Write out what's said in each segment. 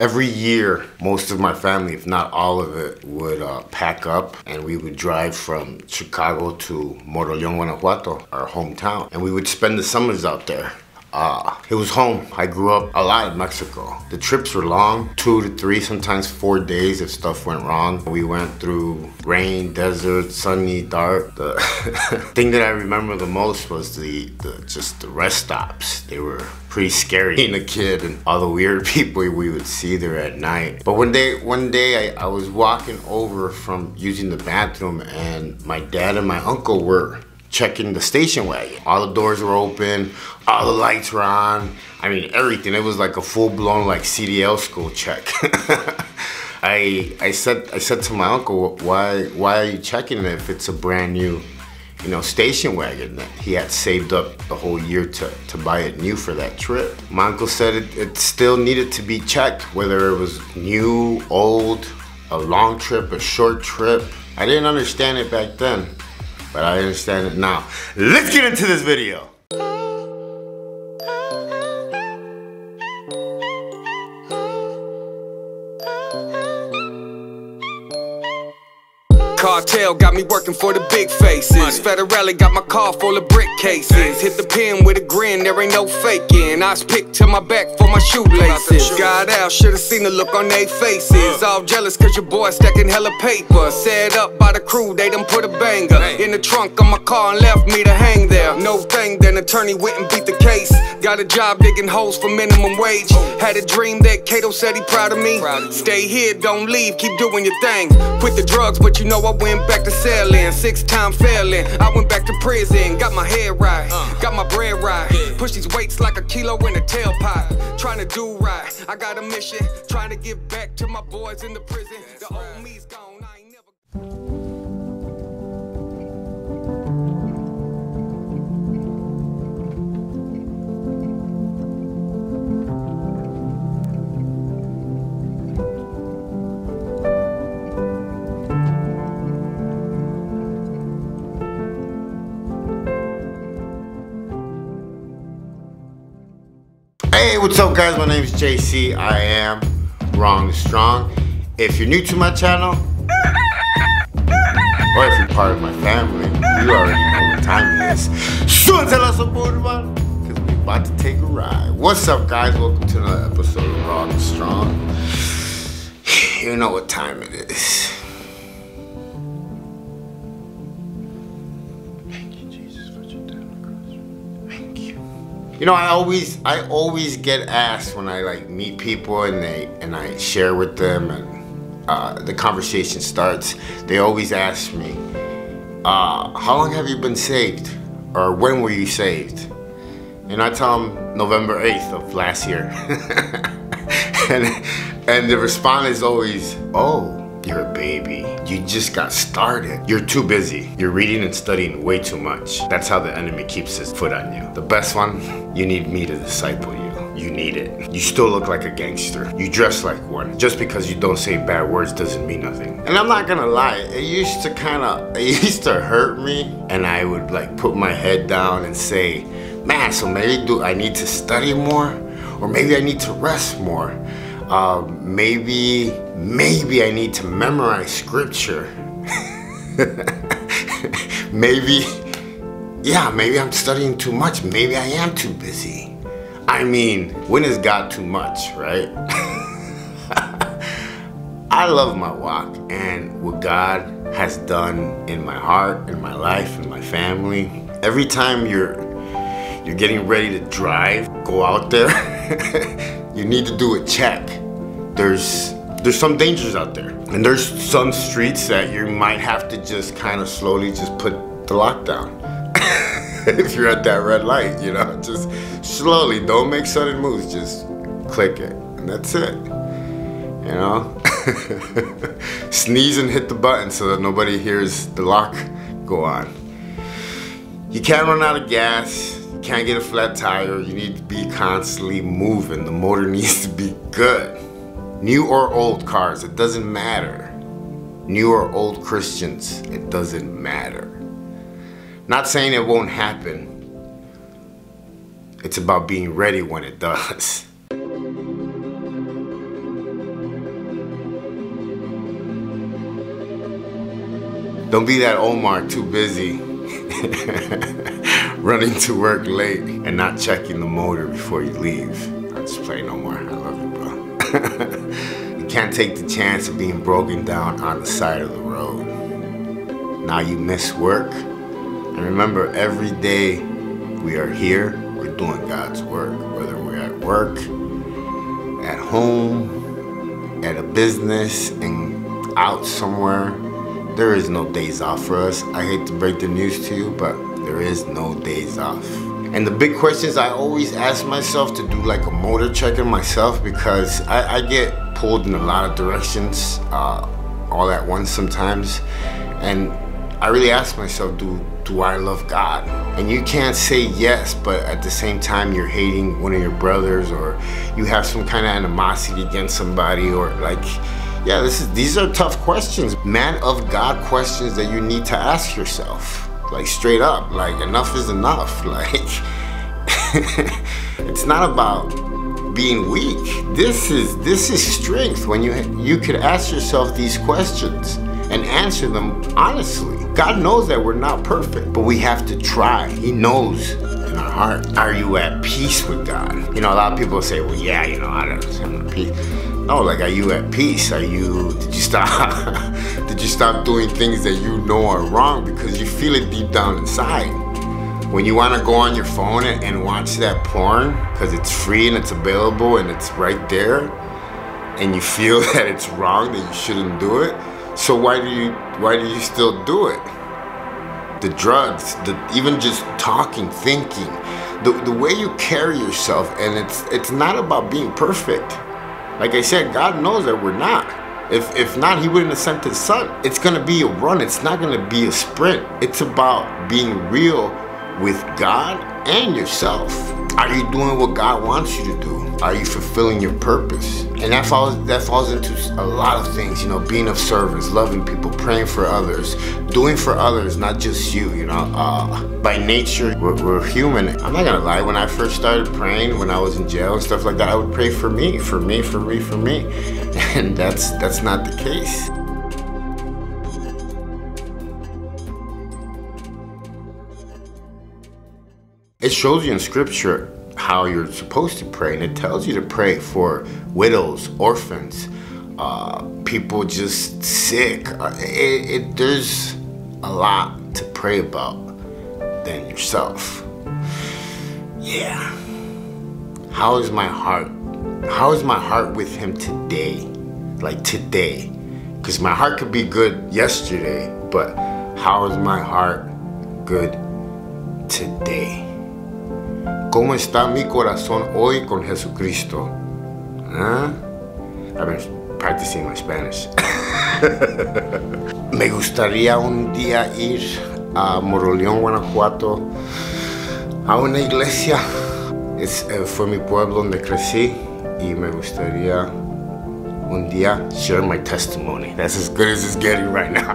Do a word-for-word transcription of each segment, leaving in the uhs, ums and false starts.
Every year, most of my family, if not all of it, would uh, pack up and we would drive from Chicago to Moroleón, Guanajuato, our hometown, and we would spend the summers out there. Uh, it was home. I grew up a lot in Mexico. The trips were long, two to three, sometimes four days if stuff went wrong. We went through rain, desert, sunny, dark. The thing that I remember the most was the, the just the rest stops. They were pretty scary being a kid and all the weird people we would see there at night. But one day, one day I, I was walking over from using the bathroom and my dad and my uncle were checking the station wagon. All the doors were open, all the lights were on. I mean, everything. It was like a full-blown like C D L school check. I I said I said to my uncle, why why are you checking it if it's a brand new, you know, station wagon that he had saved up the whole year to, to buy it new for that trip? My uncle said it, it still needed to be checked, whether it was new, old, a long trip, a short trip. I didn't understand it back then, but I understand it now. Let's get into this video. Cartel got me working for the big faces. Federale got my car full of brick cases. Hit the pen with a grin, there ain't no faking. I was picked to my back for my shoelaces. Got out, should've seen the look on they faces. All jealous cause your boy stacking hella paper. Set up by the crew, they done put a banger in the trunk of my car and left me to hang there. No thing, then attorney went and beat the case. Got a job digging holes for minimum wage. Had a dream that Kato said he proud of me. Stay here, don't leave, keep doing your thing. Quit the drugs, but you know I went back to selling, six time failing. I went back to prison, got my head right, uh, got my bread right. Yeah. Push these weights like a kilo in a tailpipe. Trying to do right, I got a mission. Trying to give back to my boys in the prison. That's the right. Old me's gone, I ain't never. Hey, what's up guys, my name is J C, I am Wrong and Strong. If you're new to my channel, or if you're part of my family, you already know what time it is. So tell us about it, because we're about to take a ride. What's up guys, welcome to another episode of Wrong and Strong. You know what time it is. You know, I always, I always get asked when I like meet people and they and I share with them and uh, the conversation starts. They always ask me, uh, "How long have you been saved?" or "When were you saved?" And I tell them November eighth of last year, and and the response is always, "Oh, you're a baby. You just got started. You're too busy. You're reading and studying way too much." That's how the enemy keeps his foot on you. The best one, you need me to disciple you. You need it. You still look like a gangster. You dress like one. Just because you don't say bad words doesn't mean nothing. And I'm not gonna lie, it used to kinda, it used to hurt me. And I would like put my head down and say, man, so maybe do I need to study more? Or maybe I need to rest more. Uh, maybe, maybe I need to memorize scripture. Maybe, yeah, maybe I'm studying too much. Maybe I am too busy. I mean, when is God too much, right? I love my walk and what God has done in my heart, in my life, in my family. Every time you're, you're getting ready to drive, go out there. You need to do a check. There's there's some dangers out there. And there's some streets that you might have to just kind of slowly just put the lockdown. If you're at that red light, you know, just slowly, don't make sudden moves, just click it. And that's it, you know? Sneeze and hit the button so that nobody hears the lock go on. You can't run out of gas. Can't get a flat tire. You need to be constantly moving. The motor needs to be good. New or old cars, it doesn't matter. New or old Christians, it doesn't matter. Not saying it won't happen. It's about being ready when it does. Don't be that Omar too busy running to work late and not checking the motor before you leave. I just play no more. I love you, bro. You can't take the chance of being broken down on the side of the road. Now you miss work. And remember, every day we are here, we're doing God's work, whether we're at work, at home, at a business, and out somewhere. There is no days off for us. I hate to break the news to you, but there is no days off. And the big questions I always ask myself to do like a motor check-in myself, because I, I get pulled in a lot of directions uh, all at once sometimes. And I really ask myself, do, do I love God? And you can't say yes, but at the same time you're hating one of your brothers, or you have some kind of animosity against somebody, or like, yeah, this is, these are tough questions. Man of God questions that you need to ask yourself. Like straight up, like enough is enough. Like, it's not about being weak. This is, this is strength when you, you could ask yourself these questions and answer them honestly. God knows that we're not perfect, but we have to try. He knows in our heart. Are you at peace with God? You know, a lot of people say, well, yeah, you know, I don't know, I'm at peace. No, like, are you at peace? Are you, did you stop, did you stop doing things that you know are wrong because you feel it deep down inside? When you wanna go on your phone and, and watch that porn, because it's free and it's available and it's right there, and you feel that it's wrong, that you shouldn't do it, so why do you why do you still do it? The drugs, the even just talking, thinking, the, the way you carry yourself, and it's it's not about being perfect. Like I said, God knows that we're not. If if not, He wouldn't have sent His Son. It's gonna be a run, it's not gonna be a sprint. It's about being real with God and yourself. Are you doing what God wants you to do? Are you fulfilling your purpose? And that falls, that falls into a lot of things, you know, being of service, loving people, praying for others, doing for others, not just you, you know. Uh, by nature, we're, we're human. I'm not gonna lie, when I first started praying, when I was in jail and stuff like that, I would pray for me, for me, for me, for me. And that's, that's not the case. It shows you in scripture how you're supposed to pray, and it tells you to pray for widows, orphans, uh, people just sick. It, it, there's a lot to pray about than yourself. Yeah. How is my heart? How is my heart with Him today? Like today, because my heart could be good yesterday, but how is my heart good today? ¿Cómo está mi corazón hoy con Jesucristo? Huh? I've been practicing my Spanish. Me gustaría un día ir a Moroleón, Guanajuato, a una iglesia. Es, fue mi pueblo donde crecí, y me gustaría un día share my testimony. That's as good as it's getting right now.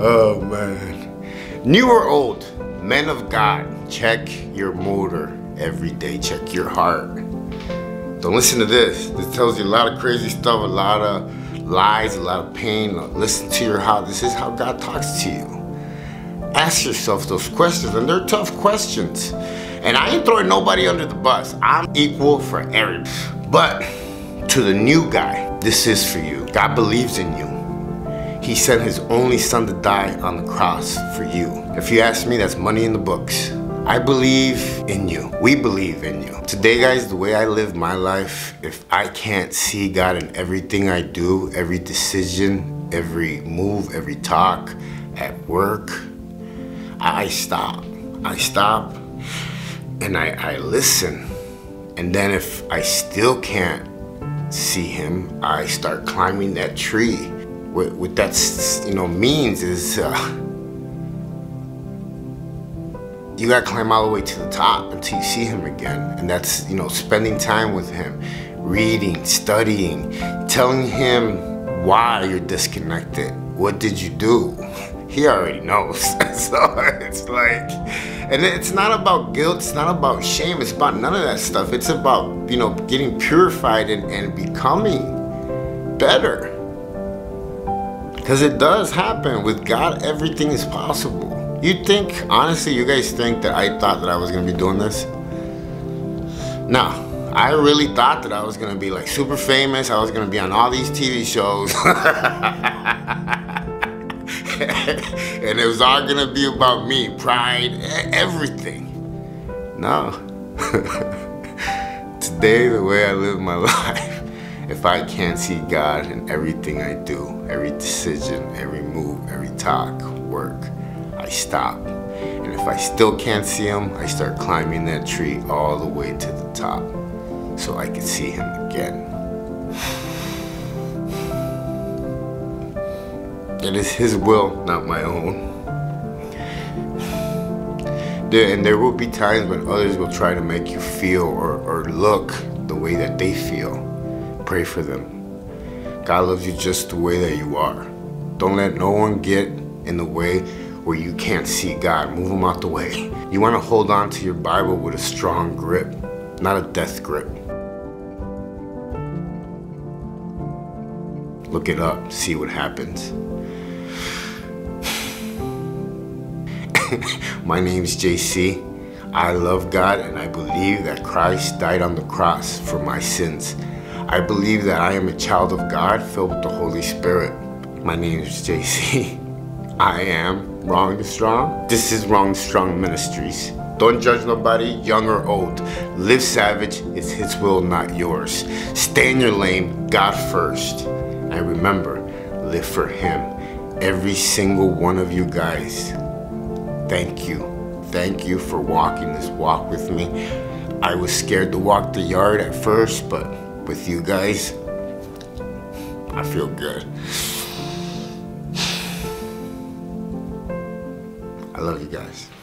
Oh, man. New or old? Men of God, check your motor every day. Check your heart. Don't listen to this. This tells you a lot of crazy stuff, a lot of lies, a lot of pain. Listen to your heart. This is how God talks to you. Ask yourself those questions, and they're tough questions. And I ain't throwing nobody under the bus. I'm equal for everybody. But to the new guy, this is for you. God believes in you. He sent His only Son to die on the cross for you. If you ask me, that's money in the books. I believe in you. We believe in you. Today, guys, the way I live my life, if I can't see God in everything I do, every decision, every move, every talk, at work, I stop. I stop and I, I listen. And then if I still can't see Him, I start climbing that tree. What, what that you know means is uh, you gotta climb all the way to the top until you see Him again, and that's you know spending time with Him, reading, studying, telling Him why you're disconnected. What did you do? He already knows. So it's like, and it's not about guilt. It's not about shame. It's about none of that stuff. It's about you know getting purified and, and becoming better. Because it does happen. With God, everything is possible. You think, honestly, you guys think that I thought that I was going to be doing this? No, I really thought that I was going to be like super famous. I was going to be on all these T V shows. And it was all going to be about me, pride, everything. No. Today, the way I live my life. If I can't see God in everything I do, every decision, every move, every talk, work, I stop. And if I still can't see Him, I start climbing that tree all the way to the top so I can see Him again. It is His will, not my own. And there will be times when others will try to make you feel or, or look the way that they feel. Pray for them. God loves you just the way that you are. Don't let no one get in the way where you can't see God. Move them out the way. You want to hold on to your Bible with a strong grip, not a death grip. Look it up, see what happens. My name's J C. I love God and I believe that Christ died on the cross for my sins. I believe that I am a child of God filled with the Holy Spirit. My name is J C. I am Wrong and Strong. This is Wrong and Strong Ministries. Don't judge nobody, young or old. Live savage. It's His will, not yours. Stay in your lane, God first. And remember, live for Him. Every single one of you guys, thank you. Thank you for walking this walk with me. I was scared to walk the yard at first, but with you guys, I feel good. I love you guys.